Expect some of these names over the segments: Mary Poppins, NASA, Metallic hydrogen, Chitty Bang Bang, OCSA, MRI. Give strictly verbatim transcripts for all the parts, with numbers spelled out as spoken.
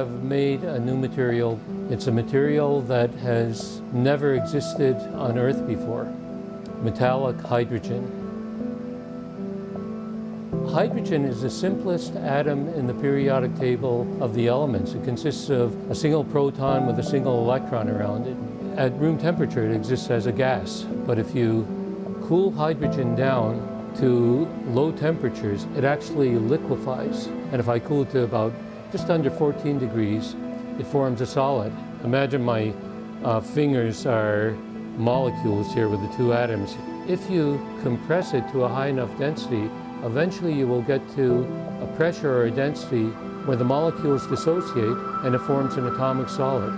have made a new material. It's a material that has never existed on Earth before, metallic hydrogen. Hydrogen is the simplest atom in the periodic table of the elements. It consists of a single proton with a single electron around it. At room temperature, it exists as a gas, but if you cool hydrogen down to low temperatures, it actually liquefies. And if I cool it to about just under fourteen degrees, it forms a solid. Imagine my uh, fingers are molecules here with the two atoms. If you compress it to a high enough density, eventually you will get to a pressure or a density where the molecules dissociate and it forms an atomic solid.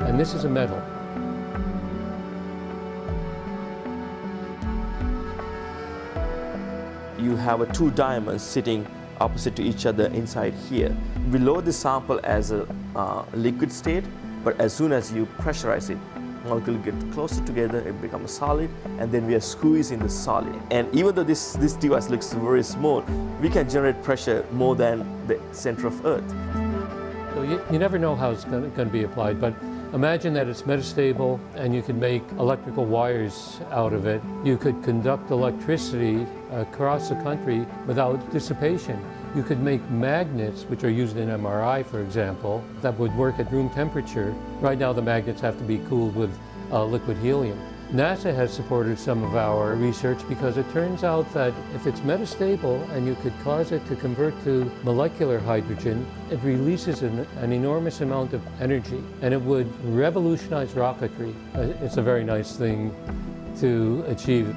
And this is a metal. You have two diamonds sitting opposite to each other inside here. Below the sample as a uh, liquid state, but as soon as you pressurize it, molecules get closer together, it becomes solid, and then we are squeezing the solid. And even though this, this device looks very small, we can generate pressure more than the center of Earth. So you, you never know how it's going to be applied, but imagine that it's metastable and you can make electrical wires out of it. You could conduct electricity across the country without dissipation. You could make magnets, which are used in M R I, for example, that would work at room temperature. Right now, the magnets have to be cooled with uh, liquid helium. NASA has supported some of our research because it turns out that if it's metastable and you could cause it to convert to molecular hydrogen, it releases an, an enormous amount of energy, and it would revolutionize rocketry. It's a very nice thing to achieve.